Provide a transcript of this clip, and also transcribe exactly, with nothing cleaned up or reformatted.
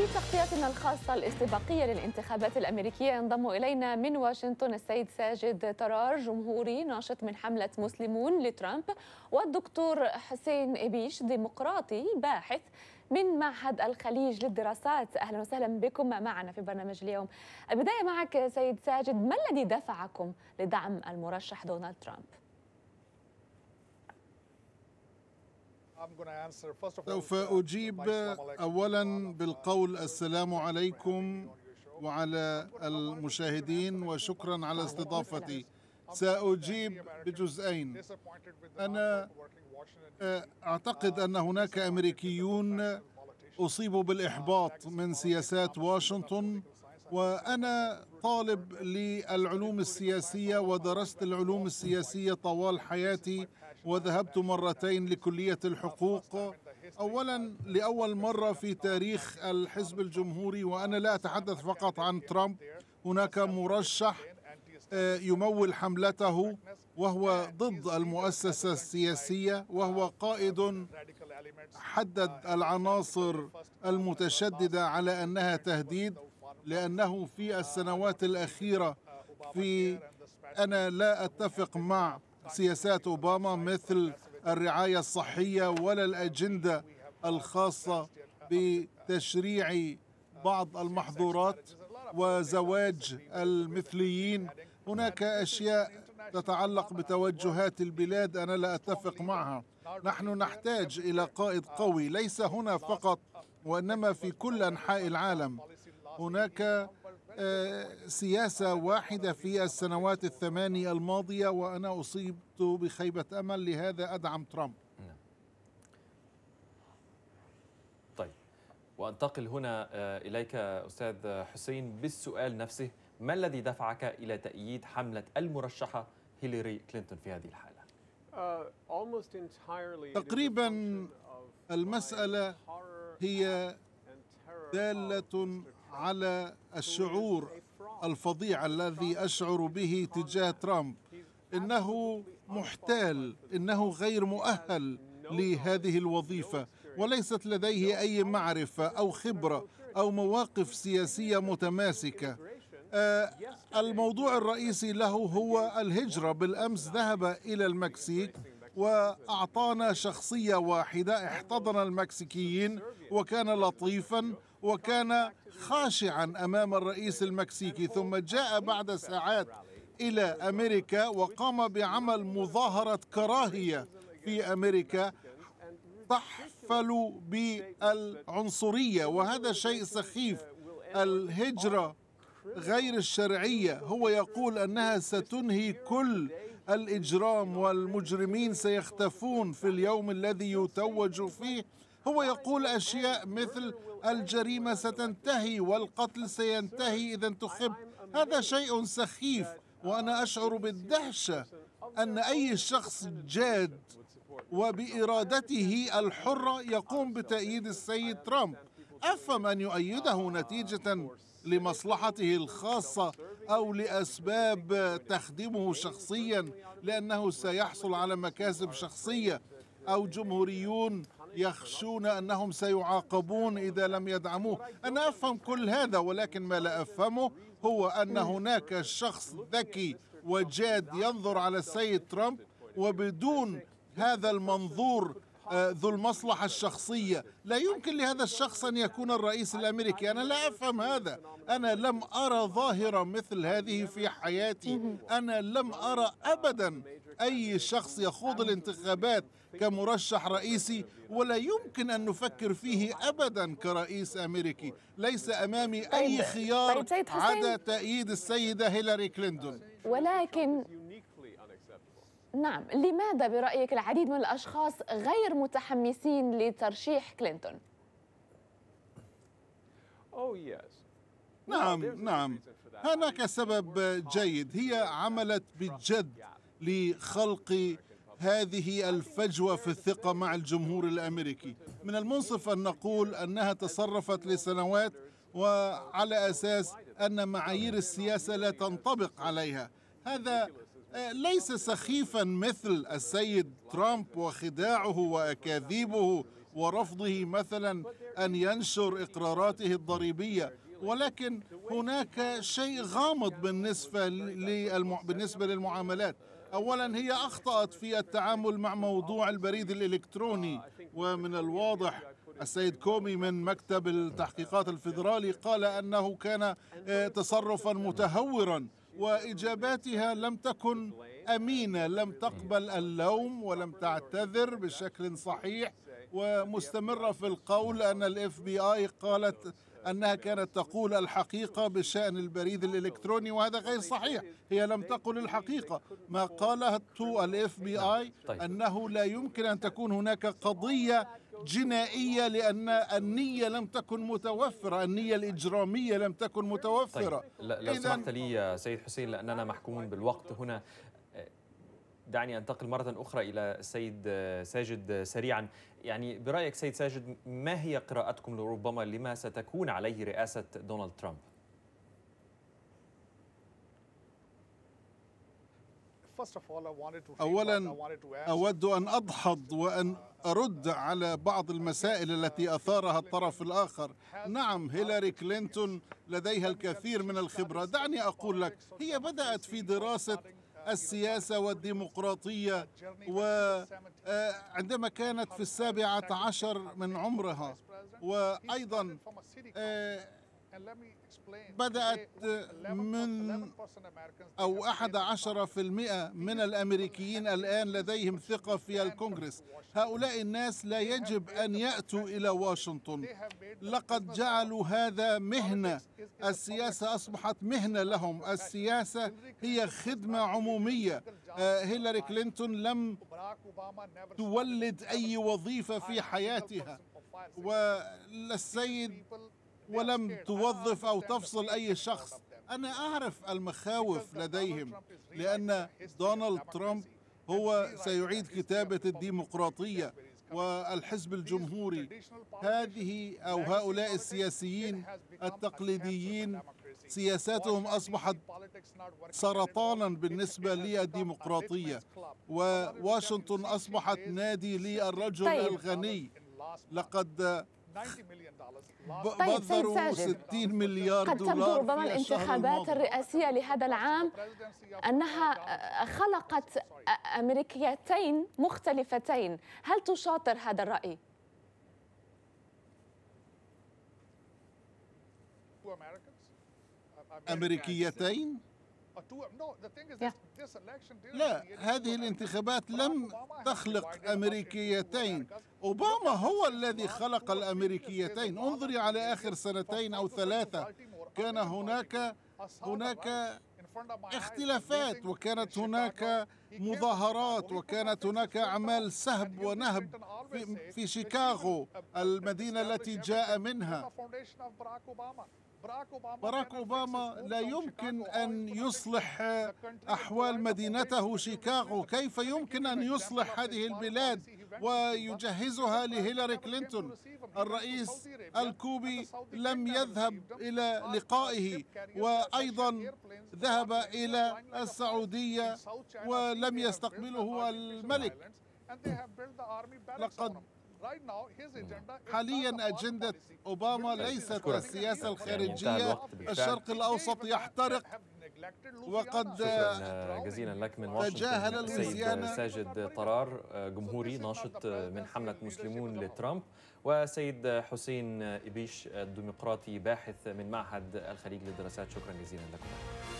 في تغطيتنا الخاصة الاستباقية للانتخابات الأمريكية ينضم إلينا من واشنطن السيد ساجد ترار، جمهوري ناشط من حملة مسلمون لترامب، والدكتور حسين إبيش، ديمقراطي باحث من معهد الخليج للدراسات. أهلا وسهلا بكم معنا في برنامج اليوم. البداية معك سيد ساجد، ما الذي دفعكم لدعم المرشح دونالد ترامب؟ سوف أجيب أولا بالقول السلام عليكم وعلى المشاهدين، وشكرا على استضافتي. سأجيب بجزئين. أنا أعتقد أن هناك أمريكيون أصيبوا بالإحباط من سياسات واشنطن، وأنا طالب للعلوم السياسية ودرست العلوم السياسية طوال حياتي، وذهبت مرتين لكلية الحقوق. أولا لأول مرة في تاريخ الحزب الجمهوري، وأنا لا أتحدث فقط عن ترامب، هناك مرشح يمول حملته وهو ضد المؤسسة السياسية، وهو قائد حدد العناصر المتشددة على أنها تهديد، لأنه في السنوات الأخيرة في أنا لا أتفق مع سياسات أوباما مثل الرعاية الصحية ولا الأجندة الخاصة بتشريع بعض المحظورات وزواج المثليين. هناك أشياء تتعلق بتوجهات البلاد أنا لا أتفق معها. نحن نحتاج إلى قائد قوي، ليس هنا فقط وإنما في كل أنحاء العالم. هناك سياسة واحدة في السنوات الثمانية الماضية، وأنا أصيبت بخيبة أمل، لهذا أدعم ترامب. طيب، وأنتقل هنا إليك أستاذ حسين بالسؤال نفسه، ما الذي دفعك إلى تأييد حملة المرشحة هيلاري كلينتون في هذه الحالة؟ تقريبا المسألة هي دالة على الشعور الفظيع الذي أشعر به تجاه ترامب. إنه محتال، إنه غير مؤهل لهذه الوظيفة، وليست لديه أي معرفة أو خبرة أو مواقف سياسية متماسكة. الموضوع الرئيسي له هو الهجرة. بالأمس ذهب إلى المكسيك وأعطانا شخصية واحدة، احتضن المكسيكيين وكان لطيفاً وكان خاشعا أمام الرئيس المكسيكي، ثم جاء بعد ساعات إلى أمريكا وقام بعمل مظاهرة كراهية في أمريكا تحفل بالعنصرية، وهذا شيء سخيف. الهجرة غير الشرعية، هو يقول أنها ستنهي كل الإجرام والمجرمين سيختفون في اليوم الذي يتوج فيه. هو يقول أشياء مثل الجريمة ستنتهي والقتل سينتهي إذا انتخبت. هذا شيء سخيف، وأنا أشعر بالدهشة أن أي شخص جاد وبإرادته الحرة يقوم بتأييد السيد ترامب. أفهم أن يؤيده نتيجة لمصلحته الخاصة أو لأسباب تخدمه شخصيا، لأنه سيحصل على مكاسب شخصية، أو جمهوريون يخشون أنهم سيعاقبون إذا لم يدعموه. أنا أفهم كل هذا، ولكن ما لا أفهمه هو أن هناك شخص ذكي وجاد ينظر على السيد ترامب، وبدون هذا المنظور ذو المصلحة الشخصية لا يمكن لهذا الشخص أن يكون الرئيس الأمريكي. أنا لا أفهم هذا. أنا لم أرى ظاهرة مثل هذه في حياتي. أنا لم أرى أبدا أي شخص يخوض الانتخابات كمرشح رئيسي، ولا يمكن أن نفكر فيه أبدا كرئيس أمريكي. ليس أمامي أي خيار عدا تأييد السيدة هيلاري كلينتون. ولكن نعم، لماذا برأيك العديد من الأشخاص غير متحمسين لترشيح كلينتون؟ نعم نعم، هناك سبب جيد. هي عملت بجد لخلق هذه الفجوة في الثقة مع الجمهور الأمريكي. من المنصف أن نقول أنها تصرفت لسنوات وعلى أساس أن معايير السياسة لا تنطبق عليها. هذا ليس سخيفا مثل السيد ترامب وخداعه وأكاذيبه ورفضه مثلا أن ينشر إقراراته الضريبية. ولكن هناك شيء غامض بالنسبة بالنسبة للمعاملات. أولا هي أخطأت في التعامل مع موضوع البريد الإلكتروني، ومن الواضح السيد كومي من مكتب التحقيقات الفيدرالي قال أنه كان تصرفا متهورا، وإجاباتها لم تكن أمينة، لم تقبل اللوم ولم تعتذر بشكل صحيح، ومستمرة في القول أن الاف بي اي قالت أنها كانت تقول الحقيقة بشأن البريد الإلكتروني، وهذا غير صحيح. هي لم تقل الحقيقة. ما قالته الاف بي اي أنه لا يمكن أن تكون هناك قضية جنائية لأن النية لم تكن متوفرة، النية الإجرامية لم تكن متوفرة. طيب. لو سمحت لي سيد حسين، لأننا محكومون بالوقت هنا، دعني أنتقل مرة أخرى إلى السيد ساجد سريعا. يعني برأيك سيد ساجد، ما هي قراءتكم لربما لما ستكون عليه رئاسة دونالد ترامب؟ أولا أود أن أدحض وأن أرد على بعض المسائل التي أثارها الطرف الآخر. نعم، هيلاري كلينتون لديها الكثير من الخبرة. دعني أقول لك، هي بدأت في دراسة السياسة والديمقراطية وعندما كانت في السابعة عشر من عمرها، وأيضا بدأت من أو أحد عشر في المئة من الأمريكيين الآن لديهم ثقة في الكونغرس. هؤلاء الناس لا يجب أن يأتوا إلى واشنطن، لقد جعلوا هذا مهنة. السياسة أصبحت مهنة لهم، السياسة هي خدمة عمومية. هيلاري كلينتون لم تولد أي وظيفة في حياتها، والسيد ولم توظف أو تفصل أي شخص. أنا أعرف المخاوف لديهم لأن دونالد ترامب هو سيعيد كتابة الديمقراطية والحزب الجمهوري. هذه أو هؤلاء السياسيين التقليديين سياساتهم أصبحت سرطانا بالنسبة للديمقراطية، وواشنطن أصبحت نادي للرجل الغني. لقد طيب بذروا ستين مليار قد دولار. تبدو ربما الانتخابات الرئاسية لهذا العام أنها خلقت أمريكيتين مختلفتين، هل تشاطر هذا الرأي؟ أمريكيتين؟ لا، هذه الانتخابات لم تخلق أمريكيتين، أوباما هو الذي خلق الأمريكيتين. انظري على آخر سنتين أو ثلاثة، كان هناك هناك اختلافات، وكانت هناك مظاهرات، وكانت هناك أعمال سهب ونهب في, في شيكاغو، المدينة التي جاء منها. باراك أوباما لا يمكن أن يصلح أحوال مدينته شيكاغو، كيف يمكن أن يصلح هذه البلاد ويجهزها لهيلاري كلينتون؟ الرئيس الكوبي لم يذهب إلى لقائه، وأيضا ذهب إلى السعودية ولم يستقبله الملك. لقد حاليا أجندة أوباما ليست السياسة الخارجية، الشرق الأوسط يحترق، وقد جزيلا لك من واشنطن السيد ساجد طرار، جمهوري ناشط من حملة مسلمون لترامب، وسيد حسين إبيش الديمقراطي باحث من معهد الخليج للدراسات. شكرا جزيلا لكم.